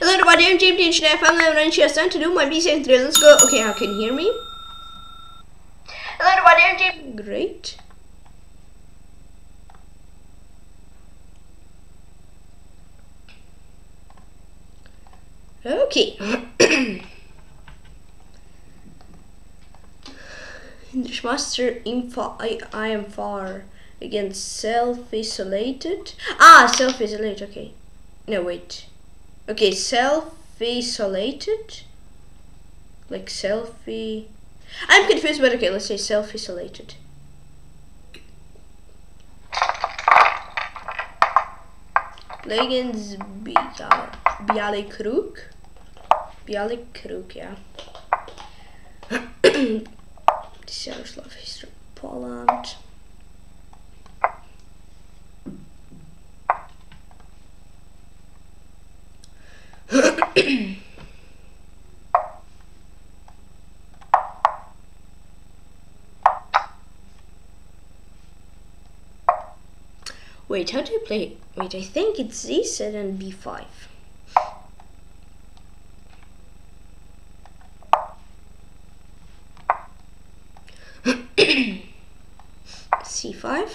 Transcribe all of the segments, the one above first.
Hello everybody, I'm James and I'm Ranchia Sun to do my B-Side drill. Let's go. Okay, how can you hear me? Hello everybody, I'm James. Great. Okay. English Master Info. I am far against self-isolated. Self-isolated, okay. No, wait. Okay, self-isolated. Like selfie. I'm confused, but okay, let's say self-isolated. Play against Bialykruk. Bialykruk, yeah. Yugoslav history, Poland. Wait, how do you play? Wait, I think it's Z7 and B5. C5.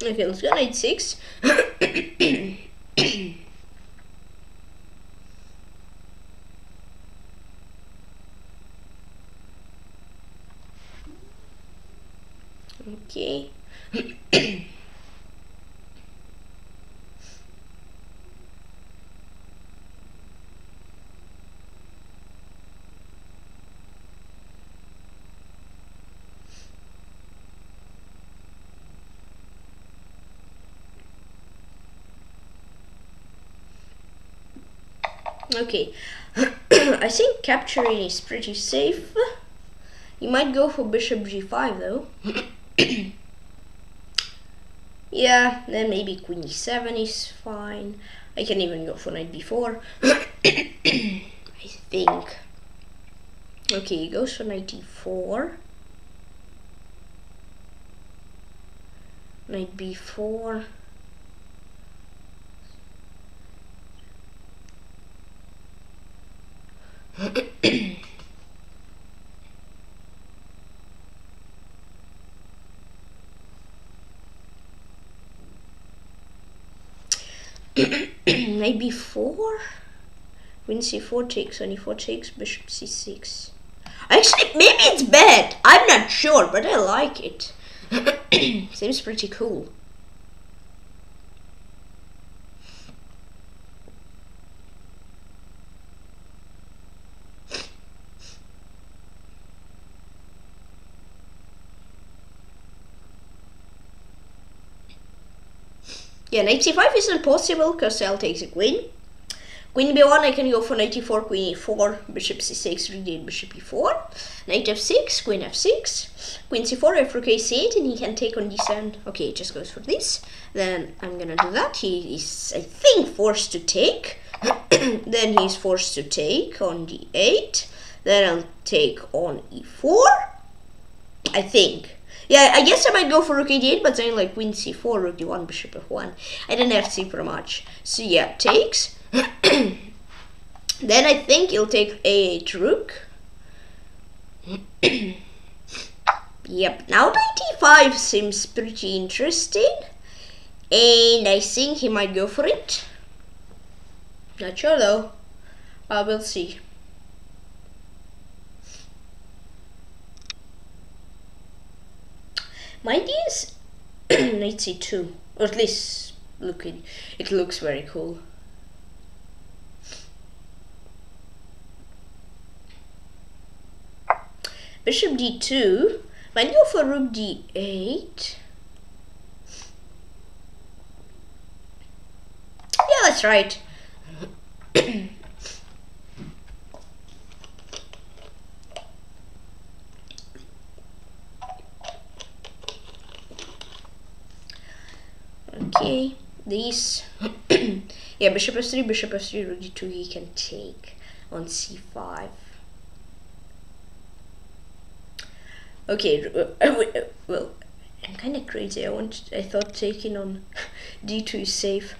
Okay, let's go knight 6. Okay. Okay, I think capturing is pretty safe. You might go for bishop g5 though. Yeah, then maybe queen e7 is fine. I can even go for knight b4. I think. Okay, he goes for knight e4. Knight b4. Knight b4, queen c4 takes, on e4 takes, bishop c6. Actually, maybe it's bad. I'm not sure, but I like it. Seems pretty cool. Yeah, knight c5 isn't possible because I'll take the queen. Queen b1, I can go for knight e4, queen e4, bishop c6, redate bishop e4, knight f6, queen f6, queen c4, f rook c8, and he can take on d7. Okay, it just goes for this. Then I'm gonna do that. He is, I think, forced to take. Then he's forced to take on d8. Then I'll take on e4. I think. Yeah, I guess I might go for rook a8, but then like queen c4, rook d1, bishop f1. I didn't have super much. So yeah, takes. Then I think he'll take a8 rook. Yep, now knight e5 seems pretty interesting. And I think he might go for it. Not sure though. We'll see. My idea is knight c2, or at least look it looks very cool. Bishop d2, might go for rook d8. Yeah, that's right. Okay, these yeah, bishop f3, rook d2, he can take on c5. Okay, well, I'm kind of crazy. I thought taking on d2 is safe.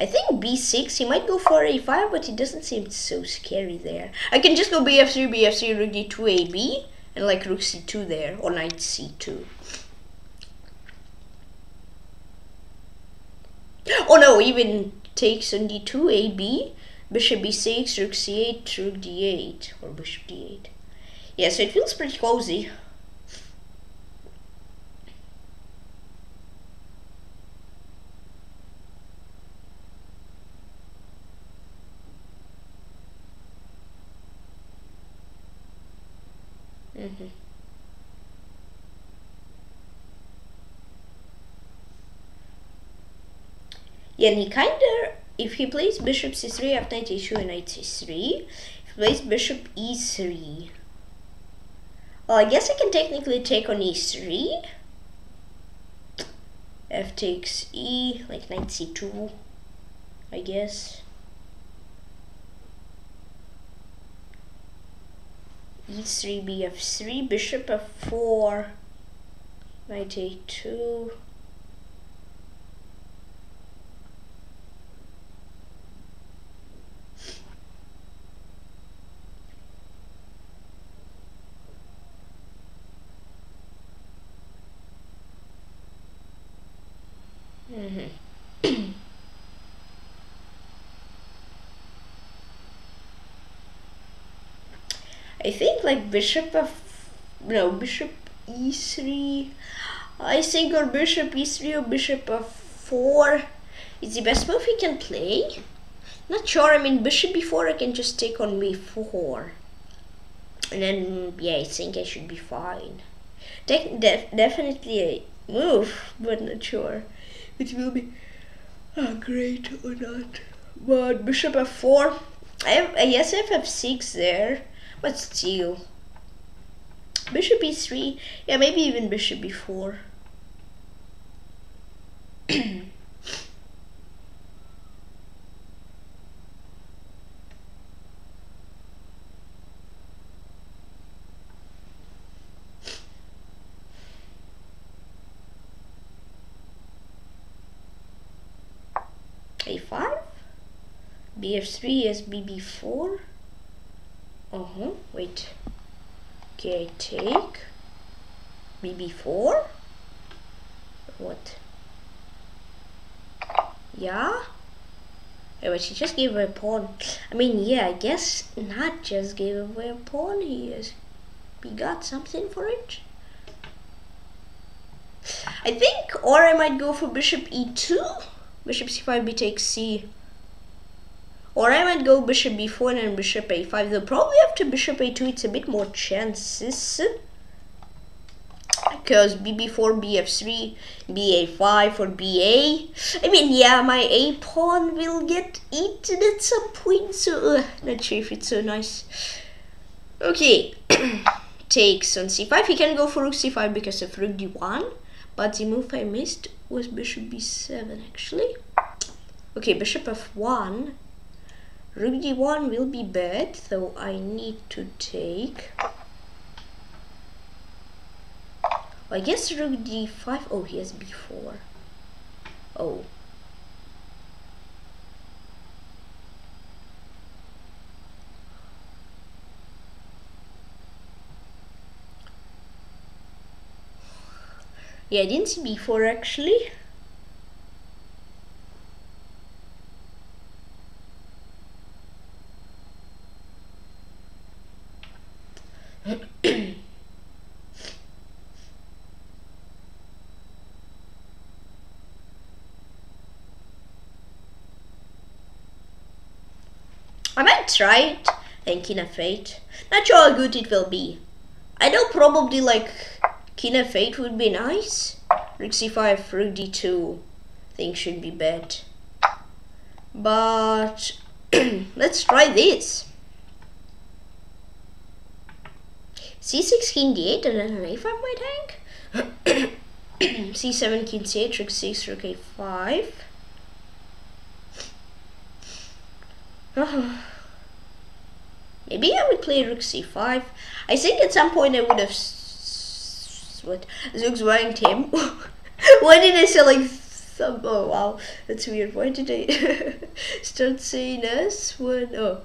I think b6, he might go for a5, but it doesn't seem so scary there. I can just go bf3, rook d2, ab, and like rook c2 there, or knight c2. Oh no, even takes on d2, ab, bishop b6, rook c8, rook d8, or bishop d8. Yeah, so it feels pretty cozy. Yeah, and he kind of, if he plays bishop c3, I have knight a2 and knight c3. If he plays bishop e3, well, I guess I can technically take on e3. F takes e, like knight c2, I guess. e3, bf3, bishop f4, knight a2. I think like bishop e3, I think, or bishop e3 or bishop f4 is the best move he can play. Not sure. I mean, bishop b4, I can just take on b4, and then yeah, I think I should be fine. Definitely a move, but not sure it will be great or not. But bishop f4, I guess I have f6 there. But still, bishop e3, yeah, maybe even bishop b4. a5, bf3, sb b4. Wait. Okay, I take bb4. What? Yeah. Wait, she just gave away a pawn. I mean, yeah, I guess not just gave away a pawn. He got something for it, I think. Or I might go for bishop e2, bishop c5, b takes c. Or I might go bishop b4 and then bishop a5, though probably after bishop a2 it's a bit more chances. Because bb4, bf3, ba5 or ba. I mean, yeah, my a pawn will get eaten at some point, so not sure if it's so nice. Okay, takes on c5. He can go for rook c5 because of rook d1, but the move I missed was bishop b7 actually. Okay, bishop f1. Rook d1 will be bad, so I need to take. I guess rook d5. Oh, he has b4. Oh. Yeah, I didn't see b4 actually. I might try it and king f8. Not sure how good it will be. I know probably like king f8 would be nice. Rook c5, rook d2, I think should be bad. But let's try this. c6, king d8, and then an a5 might hang. c7 king c8, rook 6, rook a5. Maybe I would play rook c5. I think at some point I would have what Zook's wearing him. Why did I say like thumb? Oh wow, that's weird. Why did I start saying s when oh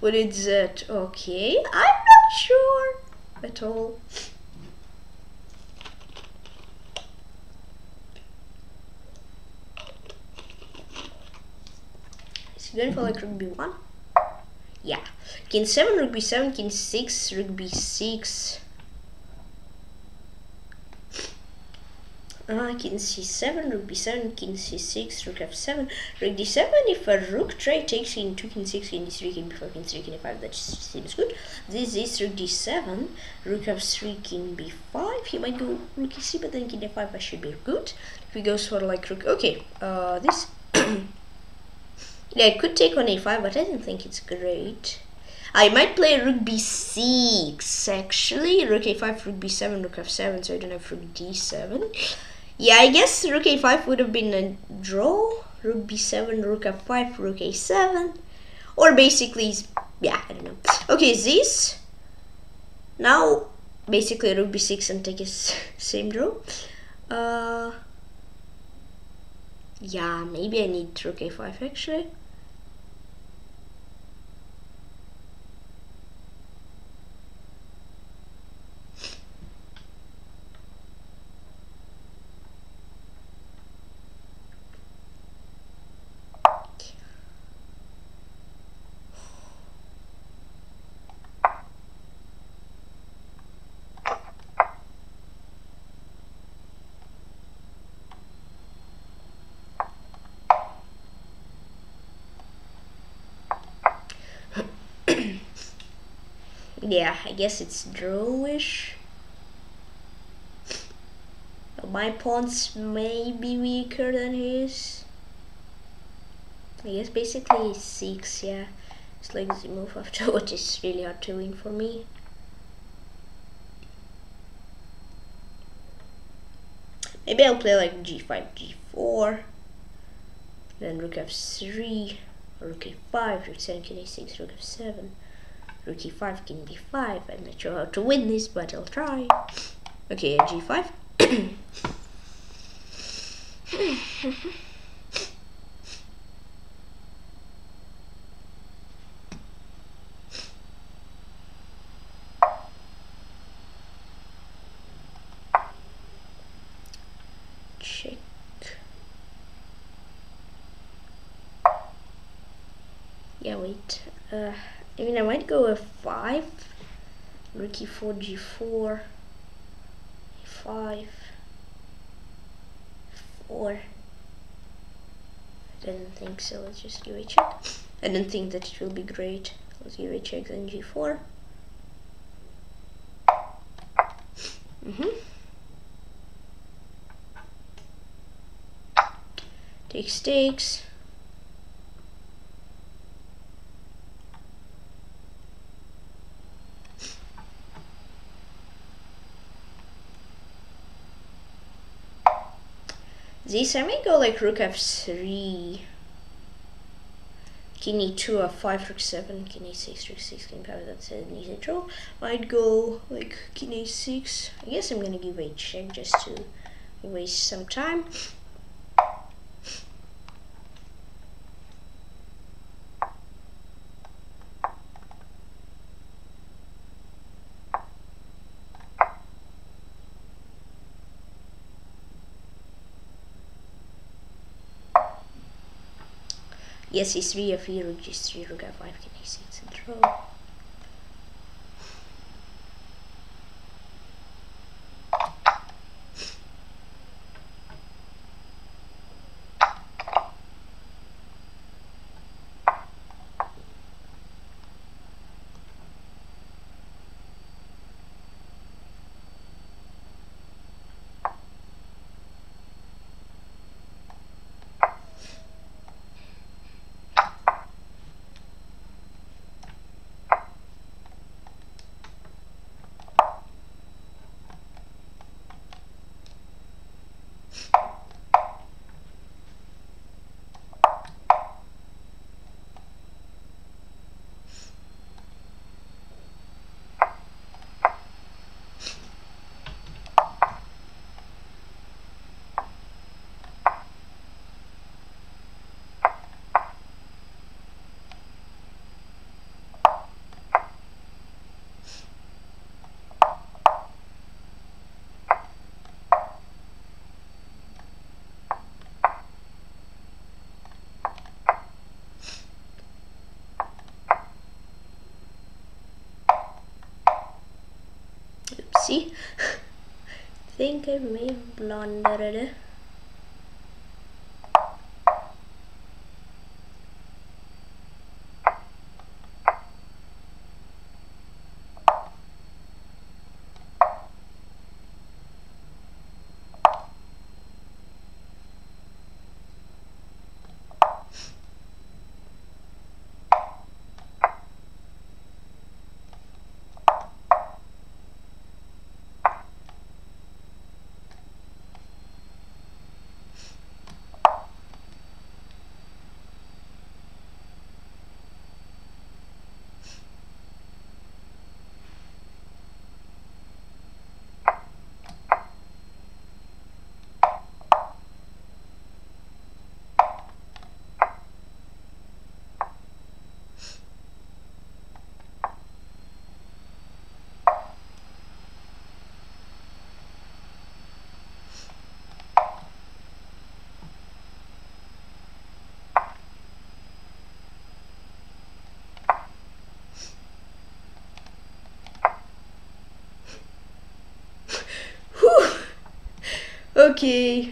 when it's z? Okay, I'm not sure at all. Is he going for like rook b1? Yeah, king 7, rook b7, king 6, rook b6. King c7, rook b7, king c6, rook f7, rook d7. If a rook try takes king 2, king 6, king d3, king b4, king 3, king a5, that seems good. This is rook d7, rook f3, king b5. He might go rook e3, but then king d5, I should be good. If he goes for like rook, okay, this. Yeah, I could take on a5, but I don't think it's great. I might play rook b6, actually. Rook a5, rook b7, rook f7, so I don't have rook d7. Yeah, I guess rook a5 would have been a draw. Rook b7, rook f5, rook a7. Or basically, yeah, I don't know. Okay, this. Now, basically rook b6 and take his same draw. Yeah, maybe I need rook a5 actually. Yeah, I guess it's drawish. My pawns may be weaker than his. I guess basically 6, yeah. It's like the move after what is really hard to win for me. Maybe I'll play like g5, g4. Then rook f3, rook a5, rook 7, king a6, rook f7. Rook e5, king b5. I'm not sure how to win this, but I'll try. Okay, g5. Check. Yeah, wait. I mean, I might go f5, rook e4, g4, a5, 4. I don't think so. Let's just give a check. I don't think that it will be great. Let's give a check, then g4. Takes, takes. This I may go like rook f3, king e2, f5, rook 7, king a6, rook 6, king b5, that's an easy draw. Might go like king a6. I guess I'm gonna give a check just to waste some time. Yes, e3, f3, rook g3, rook f5, king a6, and draw. glossy. I think I may have blundered it.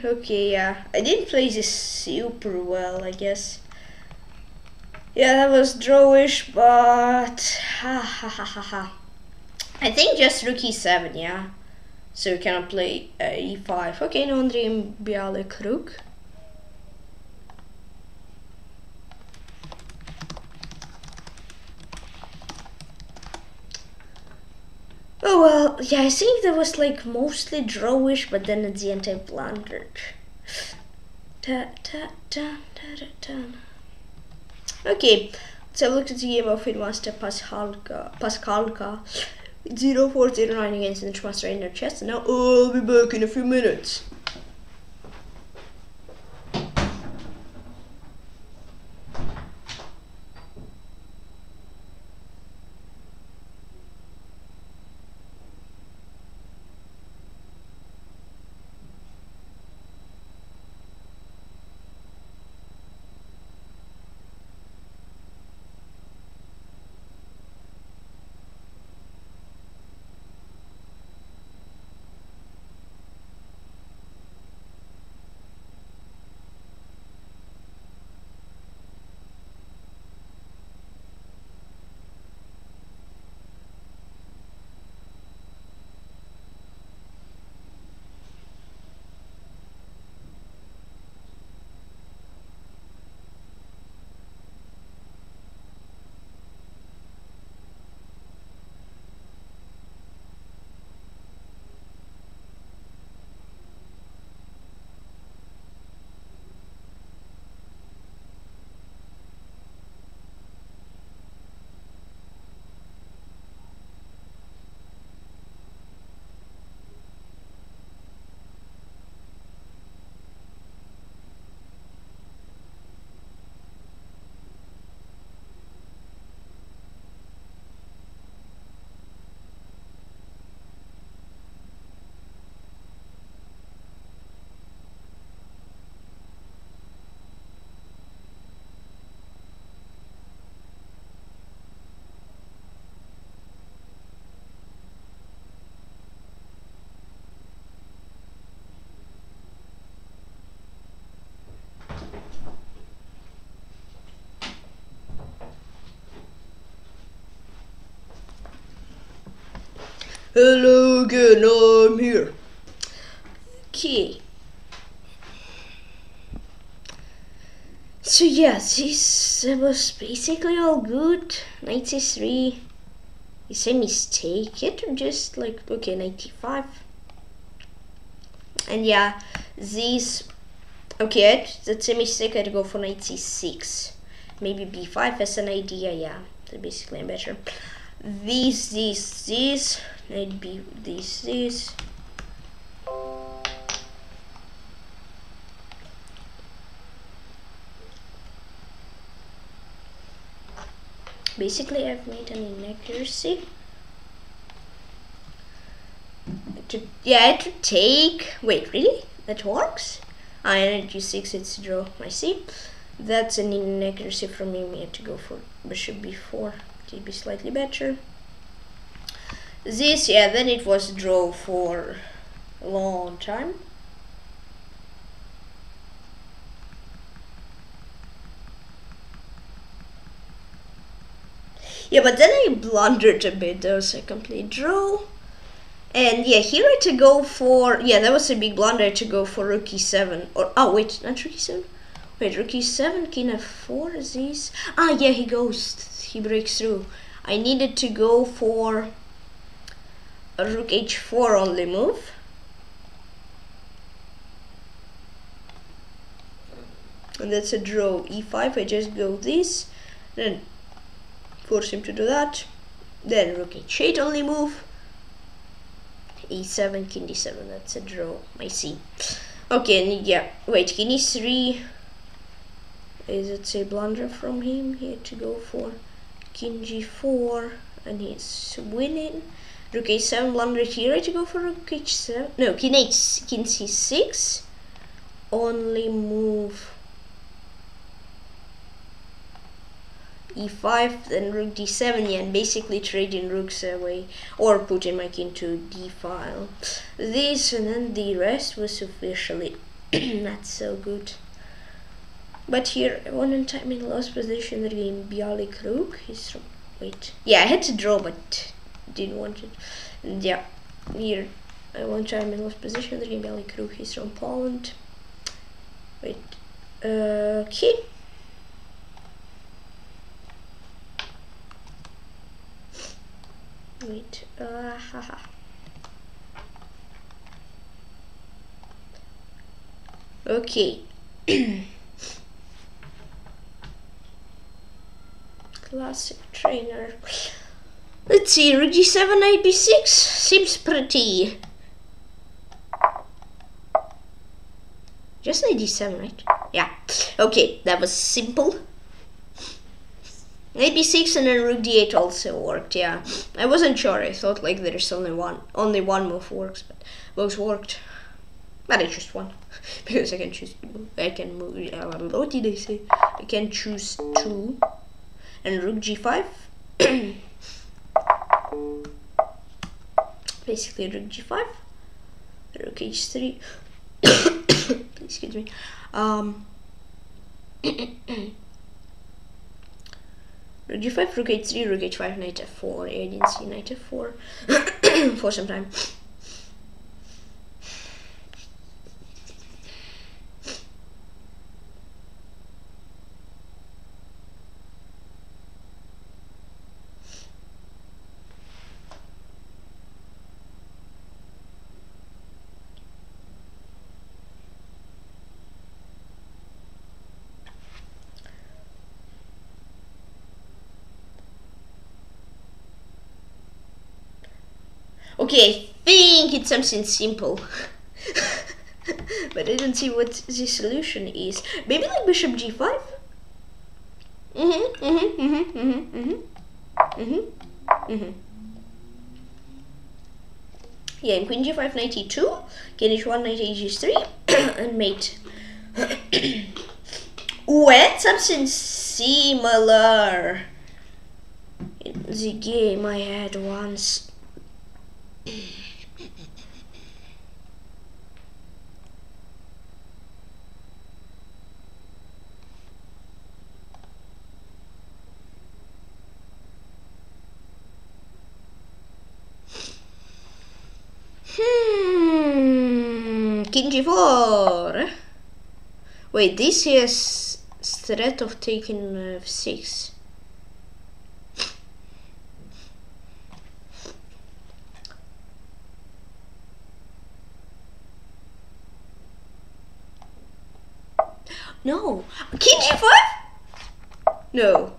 Okay, yeah. I didn't play this super well, I guess. Yeah, that was drawish, but I think just rook e7, yeah. So we cannot play e5. Okay, no dream biały rook. Oh well, yeah, I think that was like mostly drawish, but then at the end I blundered. Okay, let's have a look at the game of Grandmaster Pascalka 0409 against the Grandmaster in their chest, and now I'll be back in a few minutes. Hello again, I'm here. Okay. So yeah, this was basically all good. 93. Is a mistake it or just like okay, 95. And yeah, these okay, that's a mistake, I'd go for 96. Maybe b5 as an idea, yeah. They're basically better. This Knight B, this. Basically, I've made an inaccuracy. Yeah, to take. Wait, really? That works? I Knight G6. It's draw. I see. That's an inaccuracy from me. I have to go for Bishop B4. It'd be slightly better. this, yeah, then it was draw for a long time. Yeah, but then I blundered a bit. There was a complete draw. And yeah, here I had to go for, yeah, that was a big blunder. I had to go for Re7. Or, oh wait, not Re7. Wait, Re7, Kf4, is this? Ah, yeah, he goes, he breaks through. I needed to go for a Rh4 only move. And that's a draw. E5, I just go this, then force him to do that, then Rh8 only move, E7, King D7, that's a draw, I see. Okay, and yeah, wait, King E3, is it a blunder from him? He had to go for King G4, and he's winning. Rh7 blunder here, I had to go for Rh7, no, King H, King C6, only move E5, then Rook D7, yeah, and basically trading rooks away or putting my king to D file. This and then the rest was officially not so good. But here, one in time in last position again, Bialik Rook. He's wait, yeah, I had to draw but didn't want it. And yeah, here, one time in last position again, Bialik Rook. He's from Poland. Wait, okay. Wait, haha. Okay. Classic trainer. Let's see, Rg7, Ib6 seems pretty. Just Id7, right? Yeah. Okay, that was simple. Ib6 and then Rook D8 also worked, yeah. I wasn't sure, I thought like there's only one move works, but both worked. But I choose one. Because I can choose two. I can move, what did I say? I can choose two. And Rook G5. Basically Rook G5. Rook H3. Excuse me. Rook G5, Rook H3, Rook H5, Knight F4. Yeah, I didn't see Knight F4 for some time. Okay, I think it's something simple. But I don't see what the solution is. Maybe like Bishop G5? Yeah, and Queen G5, Knight E2, King H1, Knight H3, and mate. Ooh, and something similar in the game I had once. King G4. Wait, this is threat of taking F6. No, King G5? No.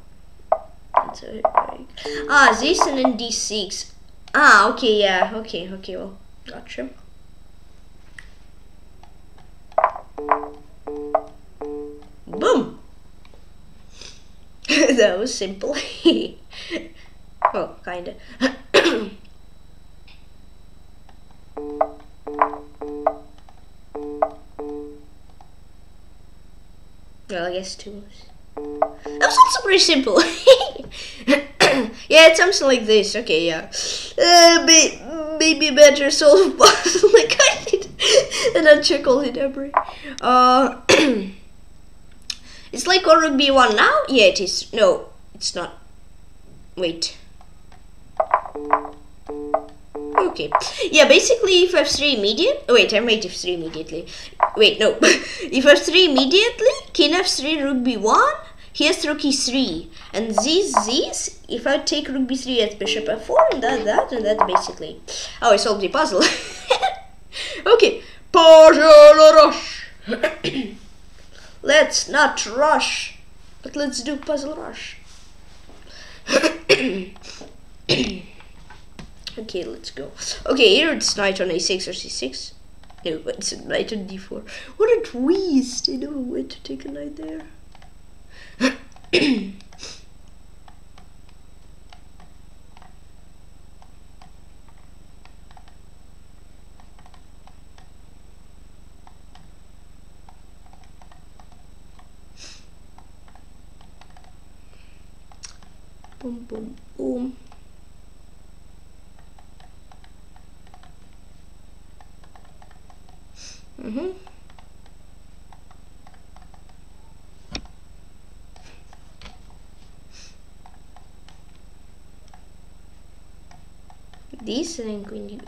Ah, this and then D6. Ah, okay, yeah, okay, well, gotcha. Boom! That was simple. Well, kinda. Well, I guess two moves. That was also pretty simple. Yeah, it's something like this. Okay, yeah. Maybe better solve puzzle like I did, and then check all the debris. It's like on rook b1 now. Yeah, it is. No, it's not. Wait. Okay. Yeah, basically, if f3 immediate. Oh, wait, I made f3 immediately. Wait, no. If f3 immediately, king f3, rook b1. Here's rook e3, and these, if I take rook b3 at bishop f4, and that, basically. Oh, I solved the puzzle. Okay, puzzle rush. Let's not rush, but let's do puzzle rush. Okay, let's go. Okay, here it's knight on a6 or c6. No, but it's knight on d4. What a twist! I never went to take a knight there. Boom, boom, boom. This and then we need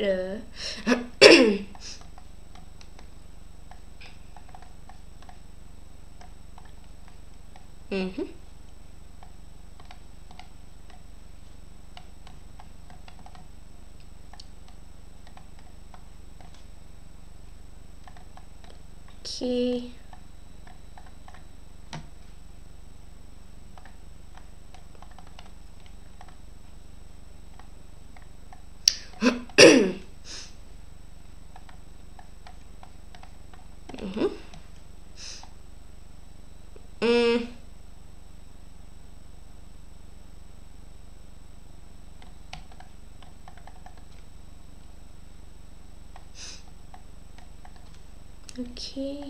Okay. Okay.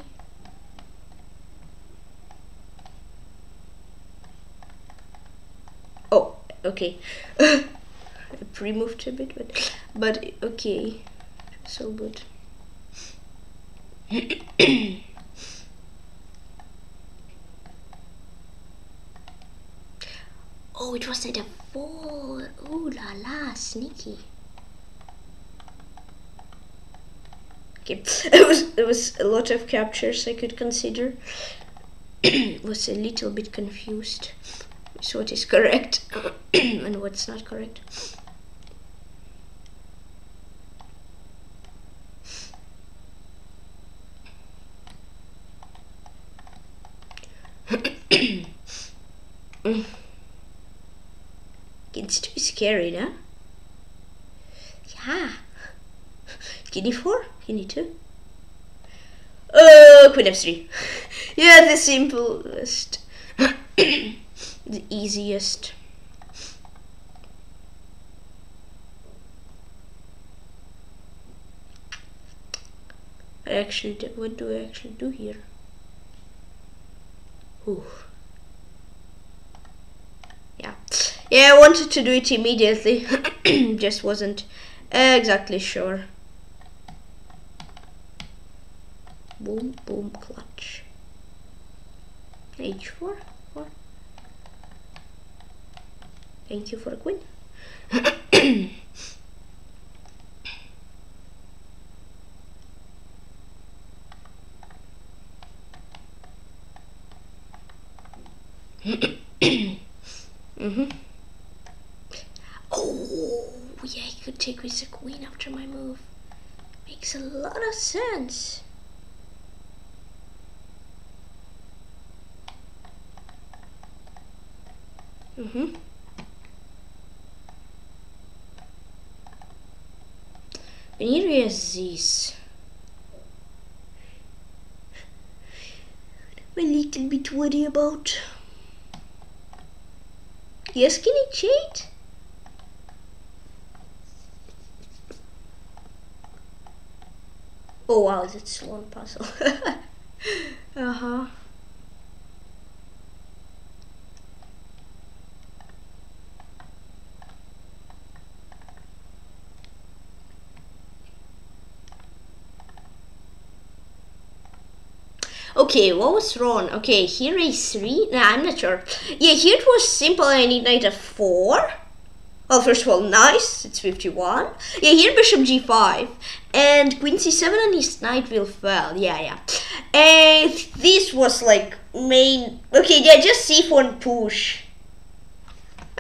Oh, okay. I pre-moved a bit, but okay, so good. Oh, it was at a 4. Ooh la la, sneaky. It was a lot of captures I could consider. Was a little bit confused. So what is correct and what's not correct. It's too scary, no? Yeah. King e4, king e2. Oh, queen f3. Yeah, the simplest, the easiest. I actually, what do I actually do here? Ooh. Yeah, yeah. I wanted to do it immediately, just wasn't exactly sure. Boom, boom, clutch. H4, 4. Thank you for a queen. Oh, yeah, I could take with the queen after my move. Makes a lot of sense. And here is this. I'm a little bit worried about. Yes, can it cheat? Oh wow, that's a long puzzle. Okay, what was wrong? Okay, here is 3. Nah, I'm not sure. Yeah, here it was simple. I need knight f4. Well, first of all, nice. It's 51. Yeah, here bishop g5. And queen c7 and his knight will fail. Yeah. And this was like main... Okay, yeah, just c4 and push.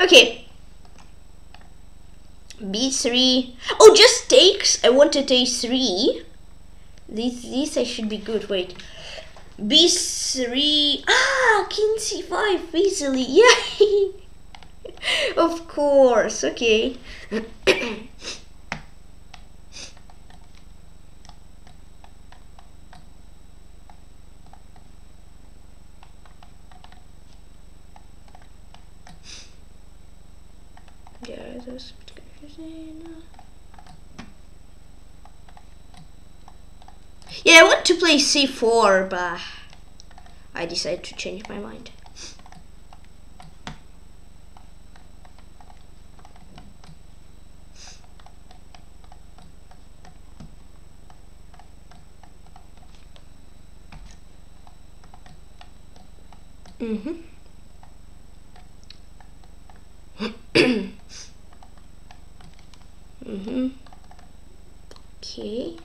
Okay. b3. Oh, just takes. I wanted a3. This I should be good. Wait. b3. Ah, king c5 easily. Yay! Of course. Okay. Yeah, that was a bit confusing. Yeah, I want to play c4, but I decided to change my mind. Okay.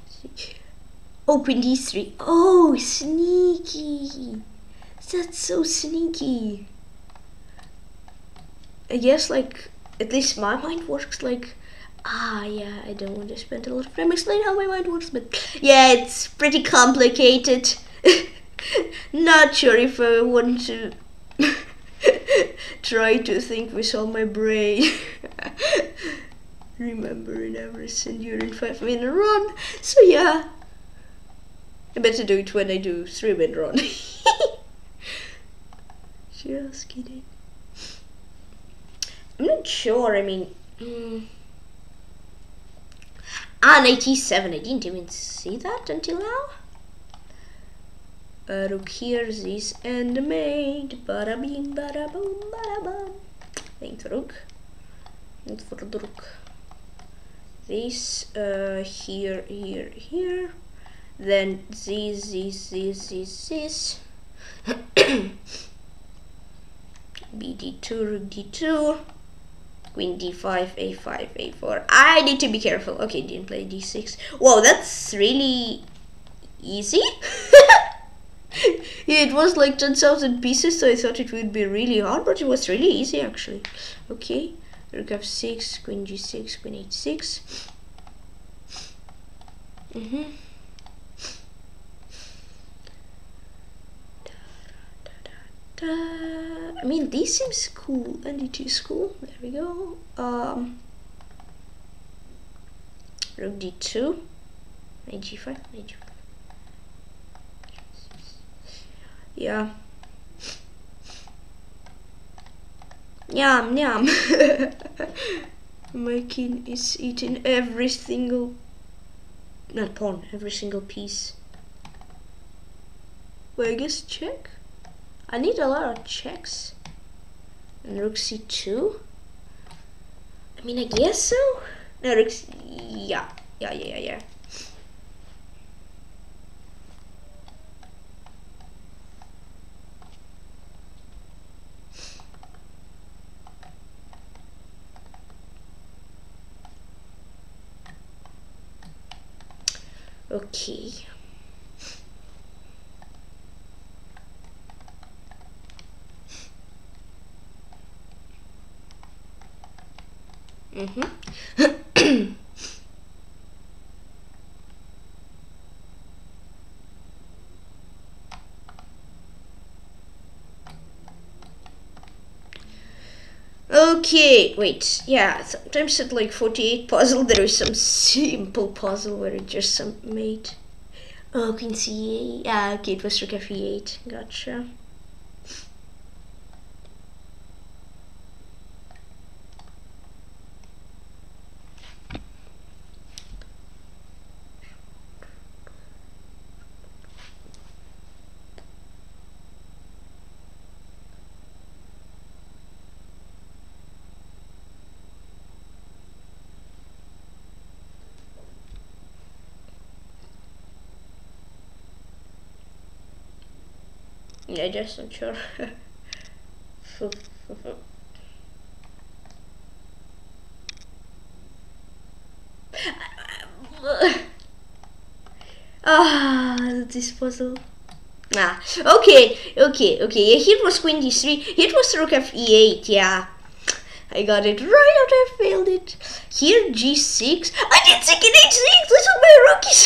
Open d3. Oh, sneaky. That's so sneaky. I guess, like, at least my mind works like... Ah, yeah, I don't want to spend a lot of time explaining how my mind works, but... Yeah, it's pretty complicated. Not sure if I want to try to think with all my brain. Remembering everything during 5-minute run. So, yeah. I better do it when I do 3-minute run. Just kidding. I'm not sure, I mean... Ah, knight e7, I didn't even see that until now. Rook here, this and the mate. Bada bing, bada boom, bada bum. Thanks, rook. Not for the rook. This, here. Then this. bd2, rook d2, queen d5, a5, a4. I need to be careful. Okay, didn't play d6. Whoa, that's really easy. Yeah, it was like 10,000 pieces, so I thought it would be really hard, but it was really easy actually. Okay, rook f6, queen g6, queen h6. I mean, this seems cool, and it is cool. There we go. Rook d2, knight g5, knight g5. Yeah. Yum, yum. My king is eating every single... Not pawn, every single piece. Well, I guess check? I need a lot of checks. And rook c2. I mean, I guess so. No, rook c... Yeah. Okay. Okay, wait, yeah, sometimes at like 48 puzzle there is some simple puzzle where it just some mate. Oh, queen c8, yeah, okay, it was rook f8, gotcha. Yeah, just I'm sure. Ah, this puzzle. Ah, okay. Yeah, here was queen d3. Here was rook f8. Yeah, I got it right after I failed it. Here g6. I did second h6. That's what my rook is.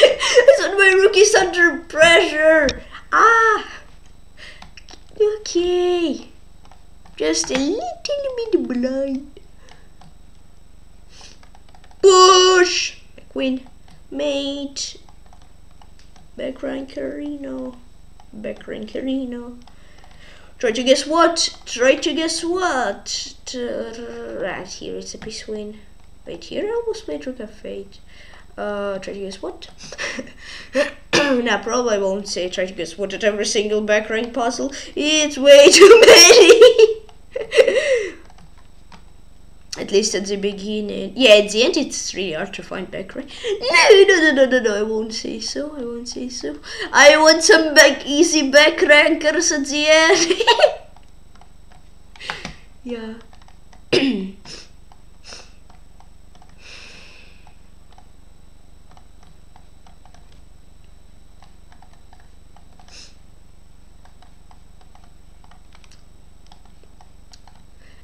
That's what my rook is under pressure. Ah. Okay. Just a little bit blind. Push. Queen. Mate. Back rankerino. Try to guess what? Right here, it's a piece win. Wait, here I almost made rook f8. Try to guess what? Nah, probably won't say try to guess what at every single back rank puzzle. It's way too many. At least at the beginning. Yeah, at the end it's really hard to find back rank. No, I won't say so. I want some easy back rankers at the end. Yeah.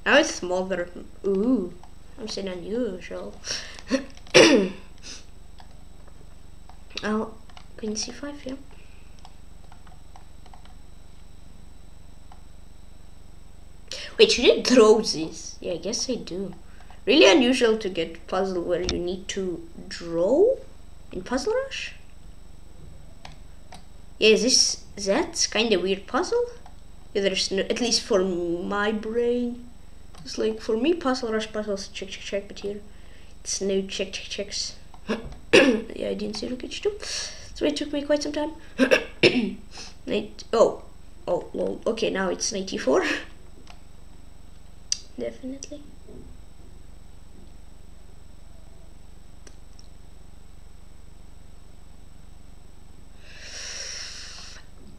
Now it's smaller. Ooh, I'm saying unusual. Oh, queen c5, yeah. Wait, should I draw this? Yeah, I guess I do. Really unusual to get puzzle where you need to draw in Puzzle Rush. Yeah, that's kind of weird puzzle. Yeah, there's no, at least for my brain. It's like, for me, Puzzle Rush puzzles, check, but here, it's no checks. Yeah, I didn't see rook h2, so it took me quite some time. Knight, oh, lol, okay, now it's knight e4. Definitely.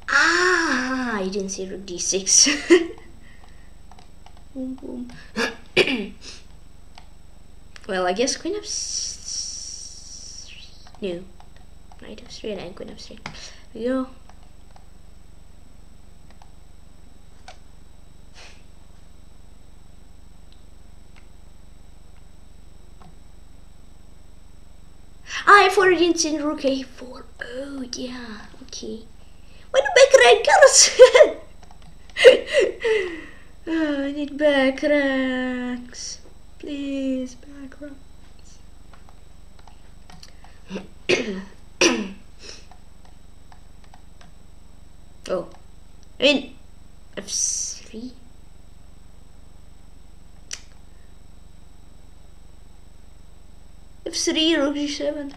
Ah, I didn't see rook d6. Boom. Well, I guess queen f3. No, knight f3 and then queen f3. There we go. I've already seen rook a4. Oh yeah. Okay. Why do back rankers? Oh, I need back ranks. Please, back ranks. Oh, I mean, F3. F3, rook g7.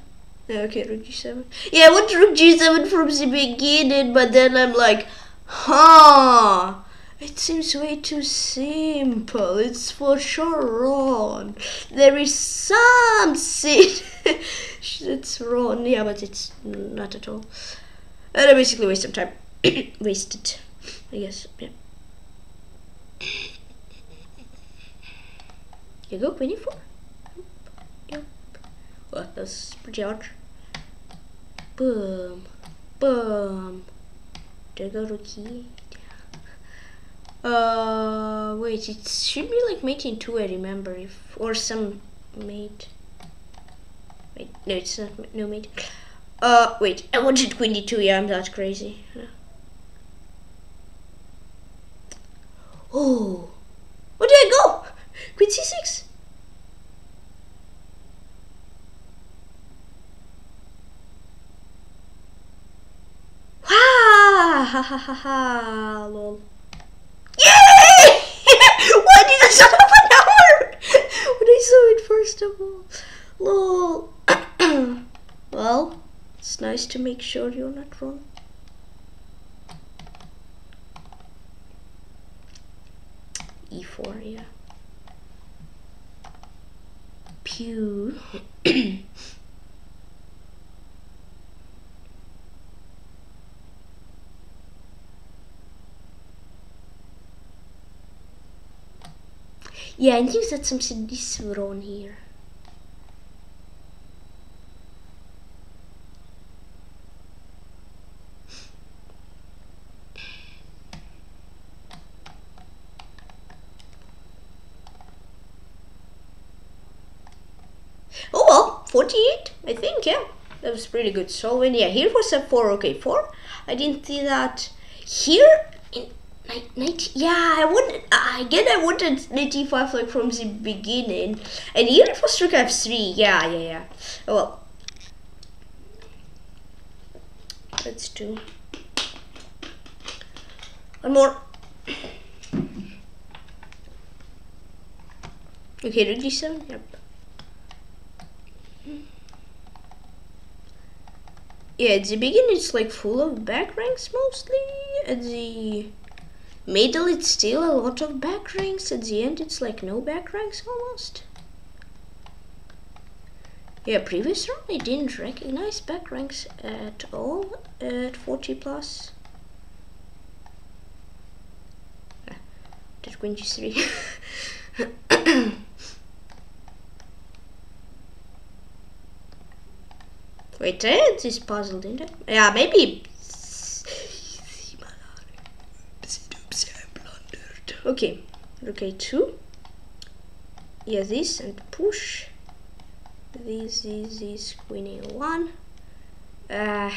Okay, rook g7. Yeah, I want rook g7 from the beginning, but then I'm like, huh. It seems way too simple. It's for sure wrong. There is something that's wrong. Yeah, but it's not at all. And I basically waste some time. Wasted, I guess. Yeah. You go, queen e4. Yep. Well, that's pretty hard. Boom. There go rookie. Wait, it should be like mate in 2, I remember, if, or some mate. Wait, no, it's not, no mate. Wait, I wanted queen d2, yeah, I'm that crazy. Oh, where did I go? Queen c6? Ha, lol. Yay! Why did I stop an hour? When I saw it first of all. Lol. Well, it's nice to make sure you're not wrong. E4, yeah. Pew. Yeah, and use that some CDs were on here. Oh well, 48, I think, yeah. That was pretty good solving. Yeah, here was a 4, okay, 4. I didn't see that here in 90, yeah, I wanted 95 like from the beginning. And here it was trick F3, yeah. Oh well. Let's do one more. Okay, rook D7, yep. Yeah, at the beginning it's like full of back ranks mostly. At the middle it's still a lot of back ranks. At the end it's like no back ranks almost. Yeah, previous round I didn't recognize back ranks at all at 40 plus. Ah, that's queen G3. Wait, I had this puzzle, didn't I? Yeah, maybe. Okay, rook A2. Yeah, this and push. This is queen A1.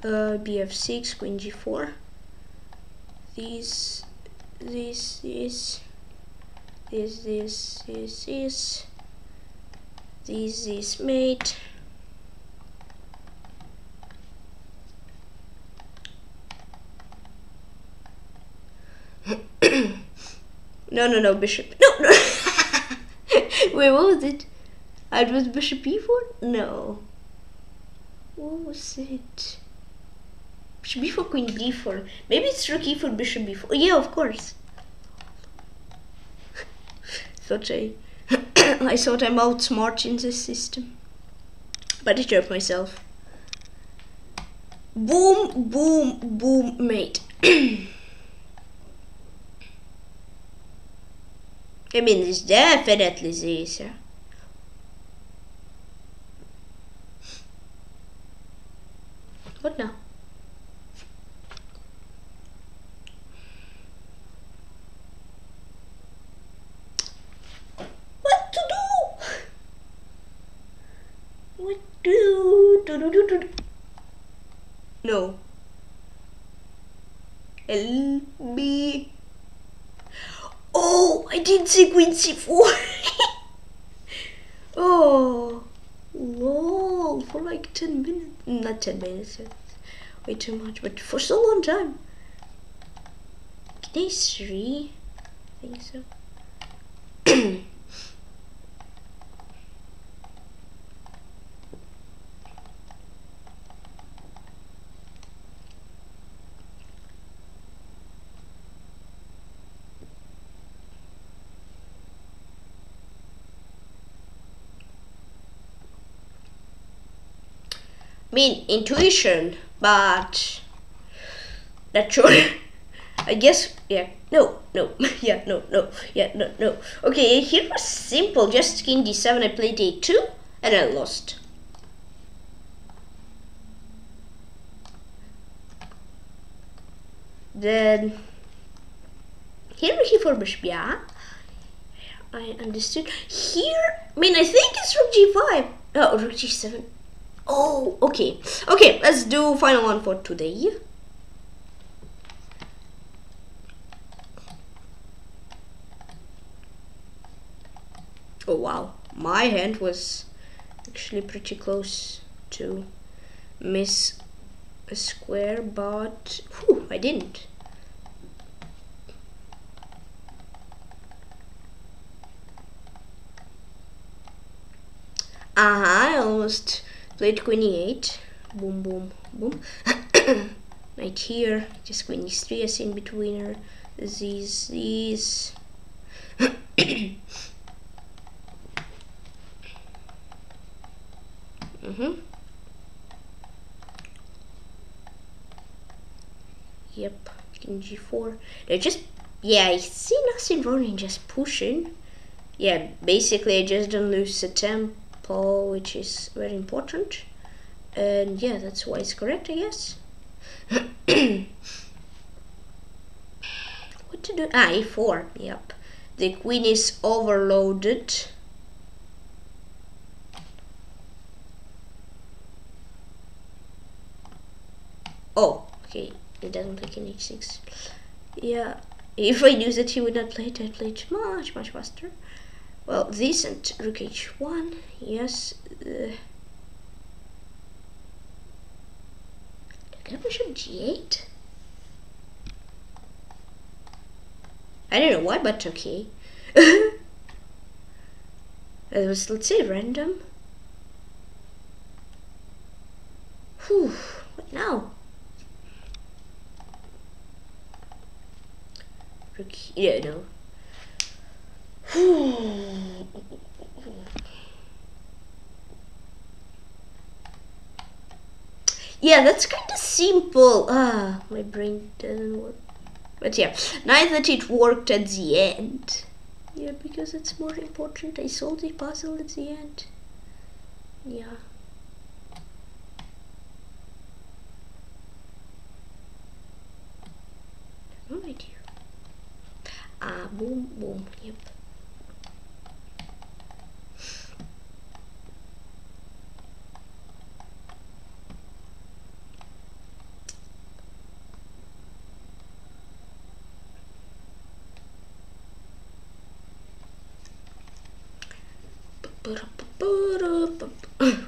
Bf6, queen g4. This is mate. No, bishop. No. Wait, what was it? I was bishop e4? No. What was it? Bishop b4, queen d4. Maybe it's rook e4, bishop b4. Oh, yeah, of course. I thought I'm outsmart in this system, but I jerked myself. Boom, boom, boom, mate. I mean, it's definitely this. Yeah? What now? What to do? What do? No. LB. Oh, I didn't see queen C4. Oh. Lol, for like 10 minutes. Not 10 minutes, that's way too much, but for so long time. Day 3? I think so. I mean, intuition, but not sure. I guess, yeah, no, yeah, no, yeah, no. Okay, here was simple, just king d7, I played a2, and I lost. Then, here he for bishop, yeah, I understood. Here, I mean, I think it's rook g5, oh, rook g7. Oh, okay, let's do final one for today. Oh wow, my hand was actually pretty close to miss a square, but whew, I didn't. I almost played queen e8, boom, boom, boom. Right here, just queen e3 as in betweener. These. Yep, King G4. They're just, yeah, I see nothing wrong in just pushing. Yeah, basically I just don't lose the tempo, which is very important. And yeah, that's why it's correct, I guess. What to do? Ah, E4, yep. The queen is overloaded. Oh, okay, it doesn't play King H6. Yeah, if I knew that he would not play it, I'd play it much, much faster. Well, this and Rook H1, yes. Can I push up G8? I don't know why, but okay. That was, let's say, random. Whew, what now? Rook, yeah, no. Yeah, that's kind of simple. Ah, my brain doesn't work. But yeah, nice that it worked at the end. Yeah, because it's more important. I solved the puzzle at the end. Yeah. No idea. Ah, boom, boom, yep.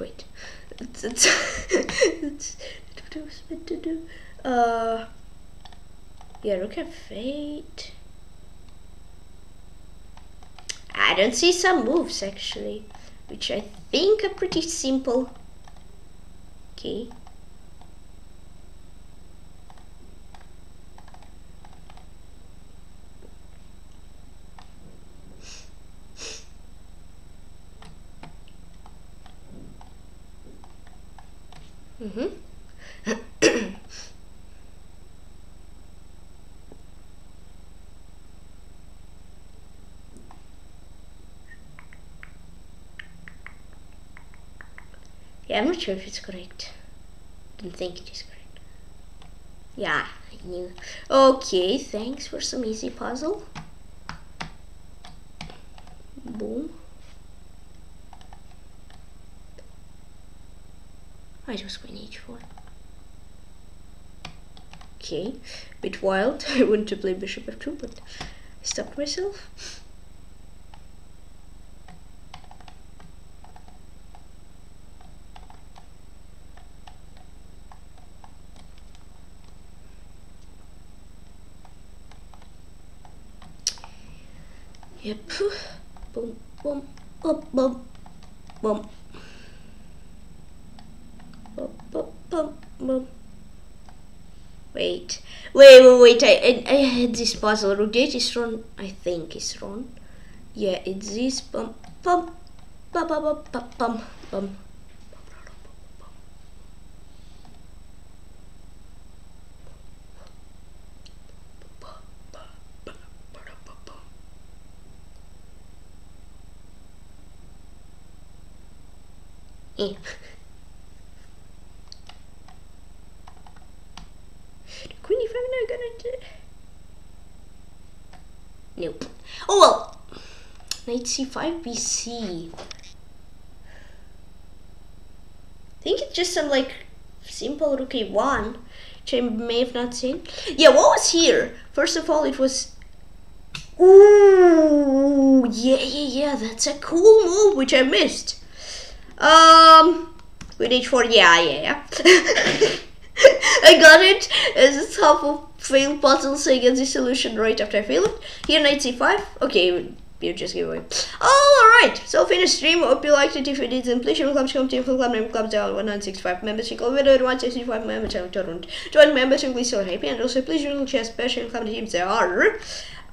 Wait, that's what I was meant to do. Yeah, Rook F8. I don't see some moves actually, which I think are pretty simple. Okay. Yeah, I'm not sure if it's correct. I don't think it is correct. Yeah, I knew. Okay, thanks for some easy puzzle. Boom. I just Queen H4. Okay, bit wild. I wanted to play Bishop F2, but I stopped myself. Yep. Boom, boom, boom, boom, boom. Boom, boom, boom, boom. Wait. I had this puzzle. Rook D8 is wrong. I think it's wrong. Yeah, it's this. Bum, bum, bum, bum, bum, bum, bum, bum. The Queen if I'm not gonna do. Nope. Oh well. Knight C5 BC. I think it's just some like simple Rook A1, which I may have not seen. Yeah, what was here? First of all, it was. Ooh, yeah. That's a cool move which I missed. Queen H4, yeah. I got it as it's half of failed puzzle, so I get the solution right after I fail it. Here, Knight C5. Okay, you just give away. Alright, so finish stream. Hope you liked it. If you did, then please join clubs, come to your club, name clubs, all 1965 members, include 165 members, and join members, and please so happy. And also, please join the chess, special club teams, there are.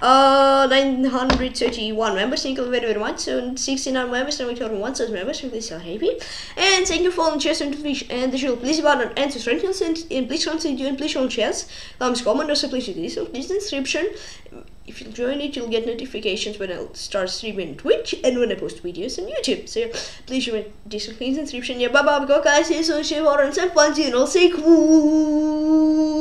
931 members, thank you very much. 69 members, and we have 1,000 members. I'm so happy. And thank you for interesting fish and the show. Please button and subscribe and please continue and please on chats. Comment also please listen. Please subscription. If you join it, you'll get notifications when I start streaming Twitch and when I post videos on YouTube. So please join this subscription. Yeah, bye bye. Go guys. See you soon. Have fun. See you.